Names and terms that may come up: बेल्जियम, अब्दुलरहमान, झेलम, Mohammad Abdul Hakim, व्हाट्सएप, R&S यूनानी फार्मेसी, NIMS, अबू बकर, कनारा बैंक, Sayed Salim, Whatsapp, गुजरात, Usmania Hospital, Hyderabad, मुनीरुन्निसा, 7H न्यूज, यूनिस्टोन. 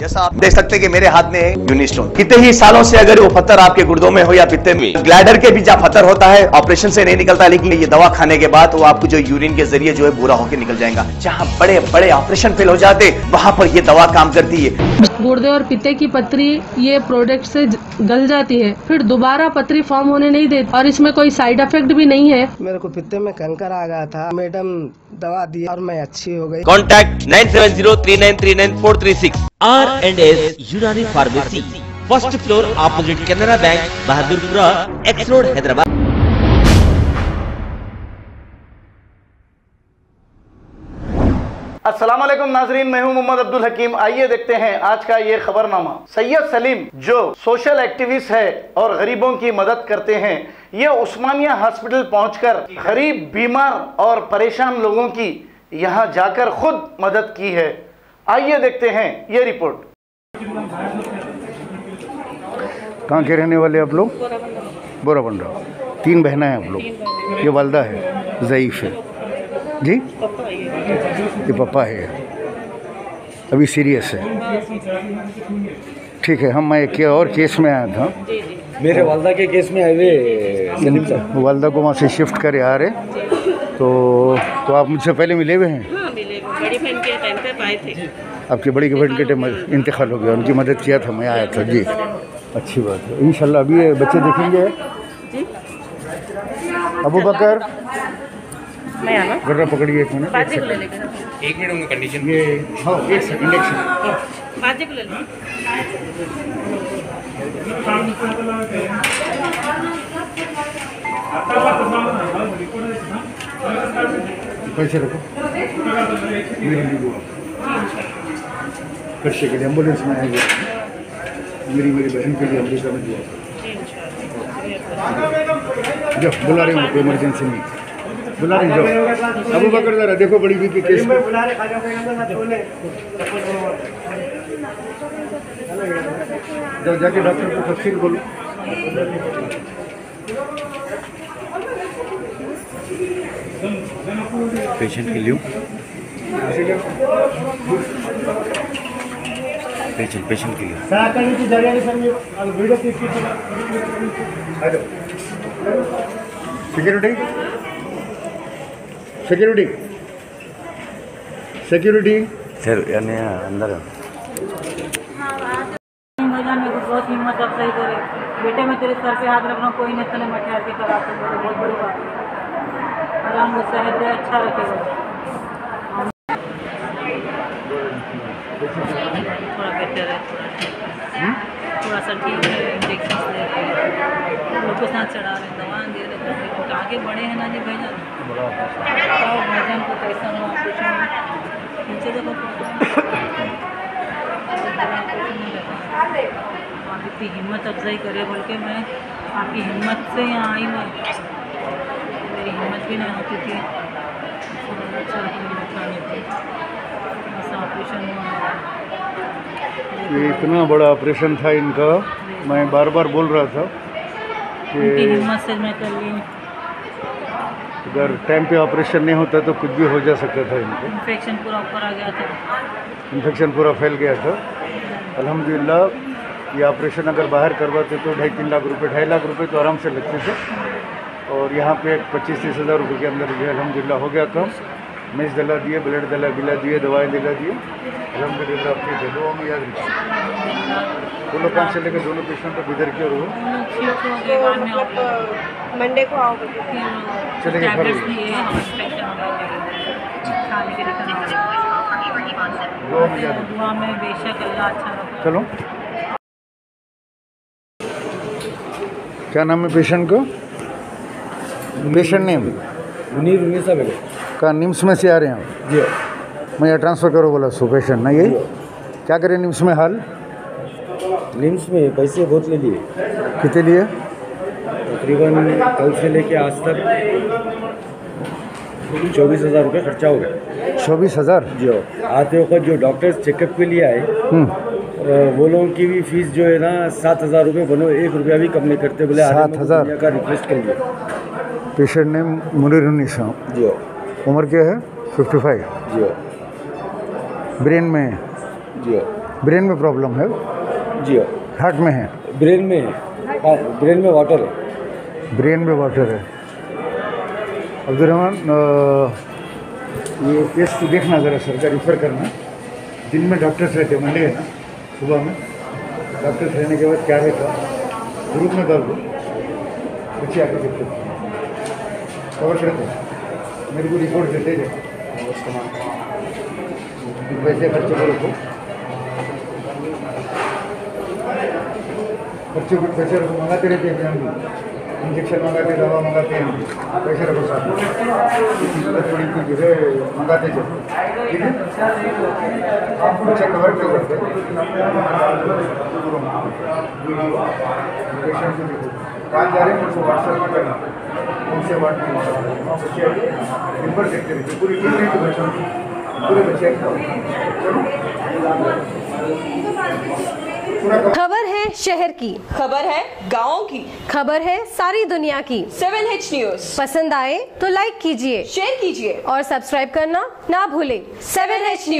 जैसा आप देख सकते हैं कि मेरे हाथ में है यूनिस्टोन। कितने ही सालों से अगर वो पत्थर आपके गुर्दों में हो या पित्ते में, ग्लैडर के भी जहाँ पत्थर होता है ऑपरेशन से नहीं निकलता, लेकिन ये दवा खाने के बाद वो आपको जो यूरिन के जरिए जो है बुरा होकर निकल जाएगा। जहाँ बड़े बड़े ऑपरेशन फेल हो जाते वहाँ पर ये दवा काम करती है। गुर्दे और पित्ते की पथरी ये प्रोडक्ट से गल जाती है, फिर दोबारा पथरी फॉर्म होने नहीं देती और इसमें कोई साइड इफेक्ट भी नहीं है। मेरे को पित्ते में कंकर आ गया था, मैडम दवा दी और मैं अच्छी हो गई। Contact 9703939436। R&S यूनानी फार्मेसी, first floor opposite कनारा बैंक, Bahadurpura, X road, Hyderabad. अस्सलाम वालेकुम नाजरीन, मैं हूं मोहम्मद अब्दुल हकीम। आइए देखते हैं आज का ये खबरनामा। सैयद सलीम जो सोशल एक्टिविस्ट है और गरीबों की मदद करते हैं, ये उस्मानिया हॉस्पिटल पहुंचकर गरीब, बीमार और परेशान लोगों की यहां जाकर खुद मदद की है। आइए देखते हैं ये रिपोर्ट। कहाँ के रहने वाले आप लोग? बोरा बन रहा। तीन बहना है आप लोग। ये वालदा है, ज़ईफ़ है जी, ये पापा है, अभी सीरियस है। ठीक है, हम एक और केस में आया था, मेरे वालदा के केस में आए हुए, वालदा को वहाँ से शिफ्ट करे आ रहे, तो आप मुझसे पहले मिले हुए हैं? हाँ, मिले। बड़ी बहन के टाइम पे आए थे। आपकी बड़ी बहन के टाइम इंतकाल हो गया, उनकी मदद किया था, मैं आया था जी। अच्छी बात है, इंशाल्लाह। अभी ये बच्चे देखेंगे अबू बकर, गर्रा पकड़िए एक मिनट, एक मिनट, उनकी कंडीशन ये हाँ एक सेकंड पैसे रखो। खर्चे के लिए एम्बुलेंस में आया गया, मेरी बहन के लिए अमरीका में दिया, जब बुला रहे हैं इमरजेंसी में बुला रहे हैं। जाओ अबू बकर जरा देखो बड़ी बीपी केस में। जाओ जाके डॉक्टर को तफसील बोलो। पेशेंट के लिए पेशेंट के लिए सिक्योरिटी सिक्योरिटी सिक्योरिटी सर यानी अंदर बहुत हिम्मत अफजाई करे। बेटे में तेरे सर पे हाथ रखना, कोई नहीं चले मठिया के कराते, बहुत बड़ी बात है। आराम से सेहत अच्छा रखेगा। थोड़ा सा ठीक है, इंजेक्शन ले रहे हैं, लोग के साथ चढ़ा रहे हैं, दवा दे रहे हैं, आगे बढ़े हैं ना जी भैया। भैजन को कैसा हो, कुछ नीचे देखो, आप इतनी हिम्मत अफजाई करे बोल के मैं आपकी हिम्मत से यहाँ आई हूँ। मेरी हिम्मत भी नहीं होती थी, अच्छा खाने थी, ऐसा ऑपरेशन हुआ। ये इतना बड़ा ऑपरेशन था इनका, मैं बार बार बोल रहा था कि अगर टाइम पे ऑपरेशन नहीं होता तो कुछ भी हो जा सकता था इनको। इन्फेक्शन पूरा ऊपर आ गया था, इन्फेक्शन पूरा फैल गया था। अल्हम्दुलिल्लाह ये ऑपरेशन अगर बाहर करवाते तो 2.5-3 लाख रुपए, 2.5 लाख रुपए तो आराम से लगते थे, और यहाँ पे 25-30 हज़ार रुपये के अंदर जो अल्हम्दुलिल्लाह हो गया कम। मेज दला दिए, ब्लड दला बिला दिए, दवाएं दिला दिए, अल्हम्दुलिल्लाह। अपने जगहों में याद रखिए, दोनों काम से लेकर दोनों पेशेंट को गुजर के हो। मंडे को आओ चले गए घर में। चलो, क्या नाम है पेशेंट को? पेशेंट नेम का निम्स में से आ रहे हैं जी। मैं यहाँ ट्रांसफ़र करो बोला सो पेशेंट ना, ये क्या करें निम्स में हाल? निम्स में पैसे बहुत ले लिए। कितने लिए? तकरीबन कल से लेके आज तक 24,000 रुपये खर्चा हो गया। 24,000 जी। आते वक्त जो डॉक्टर्स चेकअप के लिए आए वो लोगों की भी फीस जो है ना 7,000 रुपये, बोलो 1 रुपया भी कम नहीं करते, बोले 7,000 का रिक्वेस्ट कर दिया। पेशेंट ने मुनीरुन्निसा जी। उम्र क्या है? 55 जी। ब्रेन में जी ब्रेन में प्रॉब्लम है? जी हार्ट में है, ब्रेन में है, ब्रेन में वाटर है, ब्रेन में वाटर है। अब्दुलरहमान ये केस को देखना ज़रा, सर का रिफ़र करना। दिन में डॉक्टर्स रहते हैं, मंडे है ना सुबह में, डॉक्टर्स रहने के बाद क्या रहता ग्रुप में कर दो, बच्चे आके देखते कवर करते मेरे को रिपोर्ट देते जाए, पैसे खर्च करो तो बच्चों को प्रेशर को मंगाते रहते हैं, हम इंजेक्शन मंगाते हैं, दवा मंगाते हैं, प्रेशर को साथ थोड़ी कुछ जो है मंगाते जाते हैं, ठीक है। आप बच्चा कवर क्यों करते कहाँ जा रहे हैं, उनको व्हाट्सएप में करना, उनसे व्हाट्सएपर देखते रहते पूरी ट्रीटमेंट बच्चों की, पूरे बच्चे। खबर है शहर की, खबर है गाँव की, खबर है सारी दुनिया की। 7H न्यूज पसंद आए तो लाइक कीजिए, शेयर कीजिए और सब्सक्राइब करना ना भूले। 7H न्यूज।